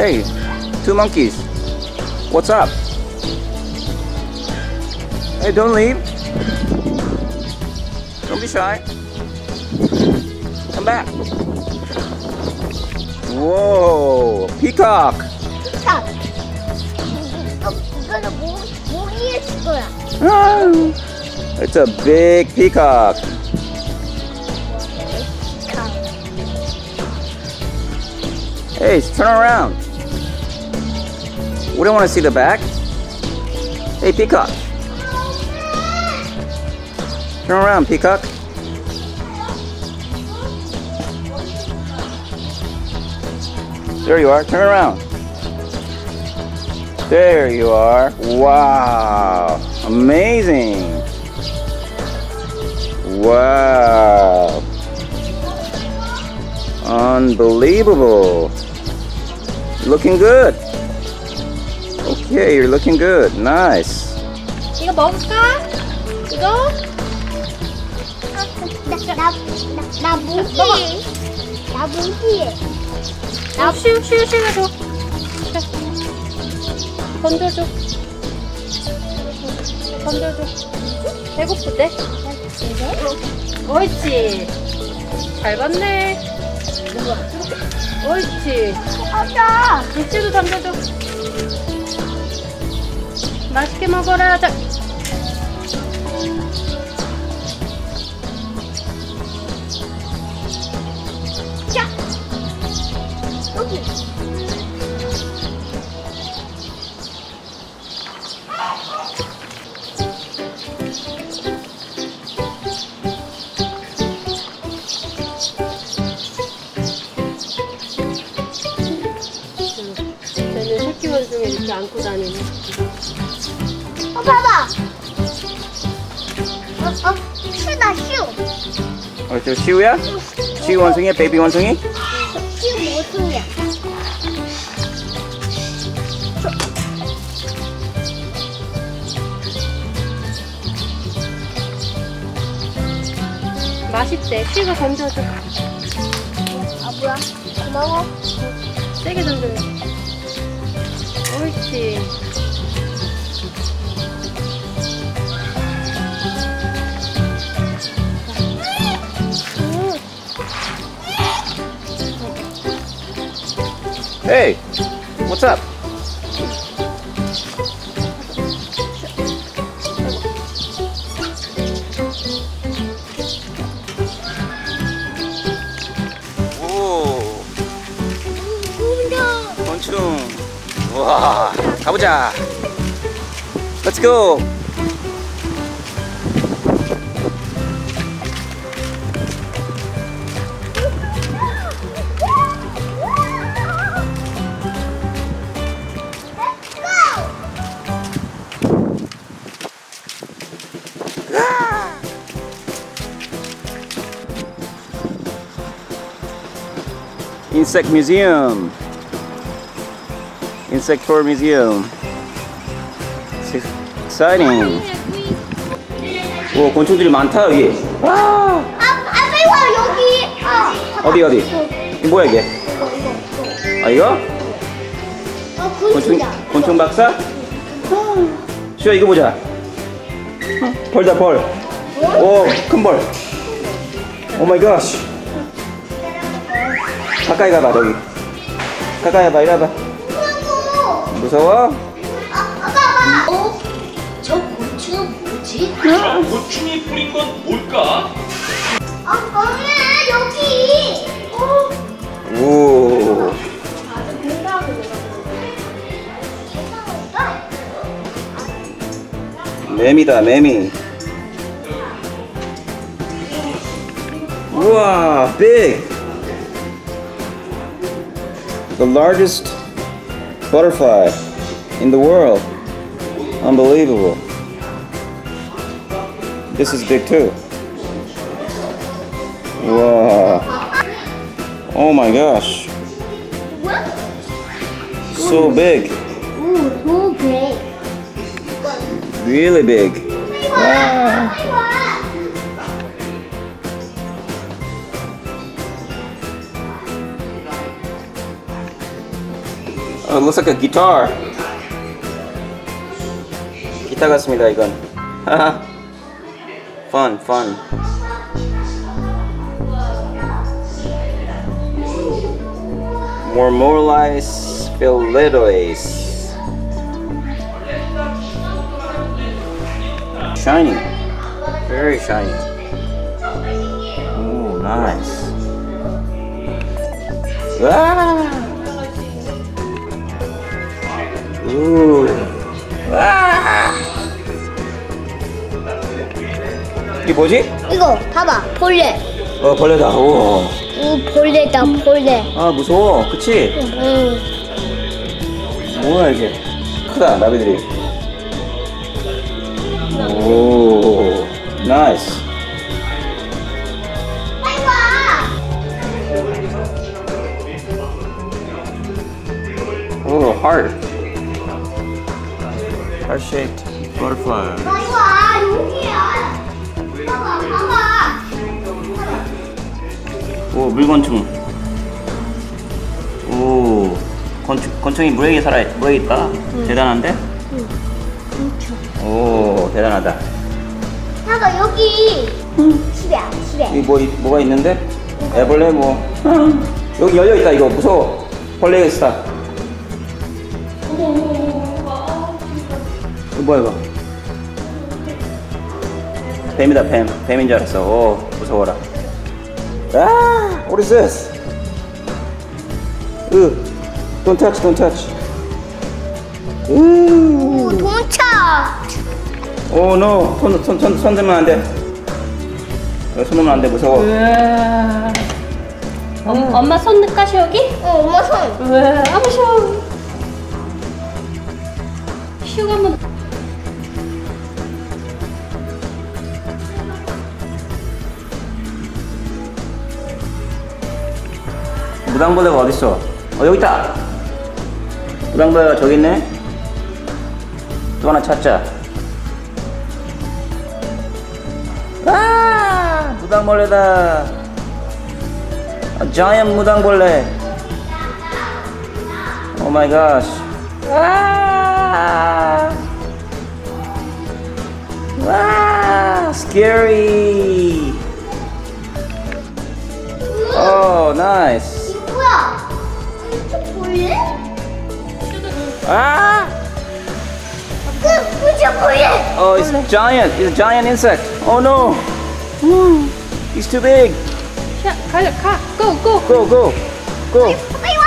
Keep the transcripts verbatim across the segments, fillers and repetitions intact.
Hey, two monkeys. What's up? Hey, don't leave. Don't be shy. Come back. Whoa, peacock. Peacock. It's a big peacock. Hey, turn around. We don't want to see the back. Hey, peacock. Turn around, peacock. There you are. Turn around. There you are. Wow. Amazing. Wow. Unbelievable. Looking good. Okay, you're looking good. Nice. 이거 먹을까? 이거? 나, 나 모기. 나 모기. 나 쉬우 쉬우 쉬우 줘. 건져줘. 건져줘. 배고프대? 옳지. 잘 봤네. 옳지. 아빠. 둘째도 담겨줘. 맛있게 먹어라. 자. 자. 여기. 새끼 원숭이 이렇게 안고 다니네. 어, 봐봐. 어, 어, 슈다, 슈. 어, 저 슈야? 슈 원숭이야? 베이비 원숭이? 슈 원숭이야. 맛있대. 슈가 던져줘. 아, 뭐야? 고마워. 세게 던져요. 옳지. Hey, what's up? Whoa. 곤충. 우와, 가보자. Let's go. Insect Museum. Insect Tour Museum. It's exciting. 오, 곤충들이 많다 여기. 와. 아, 아 빨리 와 여기. 아. 어디 어디? 이거 뭐야 이게? 아 이거? 어, 곤충 곤충 박사? 슈야 이거 보자. 벌다 벌. 오, 큰 벌. 오 마이 갓. 가까이 가봐 여기. 가까이 가봐 이리 와봐. 무서워? 아빠 봐! 어? 저 곤충은 뭐지? 저 곤충이 뿌린 건 뭘까? 어, 엄마 여기! 어? 오. 매미다 매미. 우와, big. The largest butterfly in the world. Unbelievable. This is big too. Wow. Oh my gosh. So big. Ooh, so big. Really big. Wow. it looks like a guitar. 기타 같습니다, 이건. Fun, fun. Mormorlice Philedois. Shiny. Very shiny. Ooh, nice. Ah! Ooh. 와. 이게 뭐지? 이거 봐봐, 벌레. 어, 벌레다. 오. 오, 벌레다, 벌레. 아, 무서워. 그치? 응. 뭐야 이게? 크다, 나비들이. 오, 나이스. 빨리 와. 오, heart. Heart-shaped butterfly. 오, 물건충. 오, 건충, 건충이 물에 살아, 물에 있다. 응. 대단한데? 응. 건충. 오, 대단하다. 봐봐, 여기. 응. 집에야, 집에. 여기 뭐, 뭐가 있는데? 애벌레 뭐. 응. 여기 열려 있다, 이거. 무서워. 벌레가 있다. 뭐야 이거? 뱀이다, 뱀. 뱀인 줄 알았어. 오, 무서워라. 아, what is this? 으, don't touch, don't touch. 오, don't touch. 오, no, 손, 손, 손, 손 대면 안 돼. 손 대면 안 돼, 무서워. 으아. 어, 음. 엄마 손 넣까시 여기? 어, 엄마 손. 으아, 아무쇼. 슈가 한번. 무당벌레가 어딨어? 어, 여기 있다! 무당벌레가 저기 있네? 또 하나 찾자. 아, 무당벌레다. 아, giant 무당벌레. 오 마이 갓. 아, 와, scary. 오, 나이스. 벌레? 아! 그 무슨 벌레? Oh, it's a giant. It's a giant insect. Oh no! Woo! He's too big. 자, 가자, 가. Go, go, go, go, go. 빨리 와!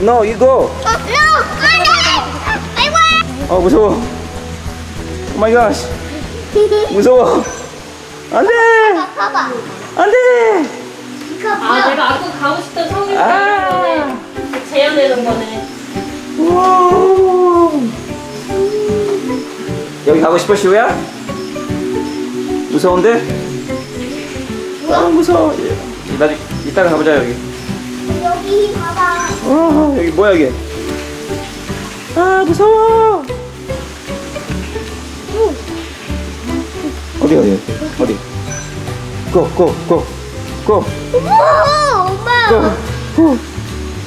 No, you go. No, 안돼! 빨리 와! 어, 무서워. Oh my gosh. 무서워. 안돼! 봐봐. 안돼! 아, 내가 아까 가고 싶던 성이 있었는데. 재현되는 거네. 우와. 여기 가고 싶어, 시우야? 무서운데? 아, 무서워. 나중에 이따가 가보자, 여기. 여기 봐봐. 어, 여기 뭐야, 이게? 아, 무서워. 어디, 어디, 어디? 고, 고, 고, 고. 우와, 엄마. 고, 고.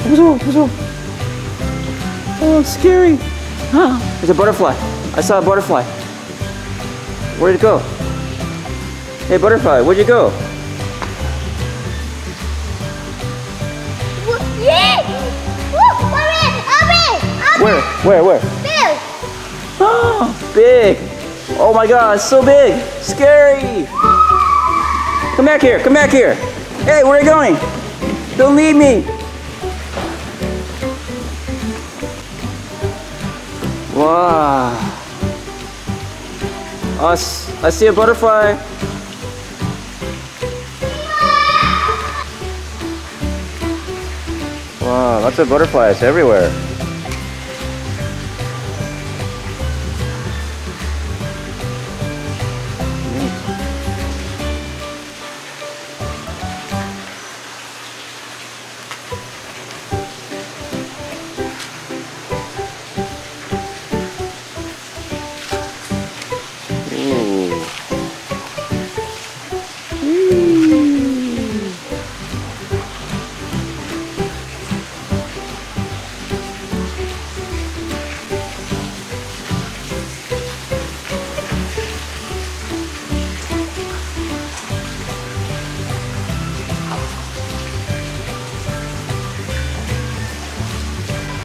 무서워, 무서워. Oh, it's scary. There's a butterfly. I saw a butterfly. Where'd it go? Hey, butterfly, where'd you go? Where? Where? Where? Big. Oh, big. Oh my God, it's so big. Scary. Come back here. Come back here. Hey, where are you going? Don't leave me. Wow. I see a butterfly. Wow, lots of butterflies everywhere.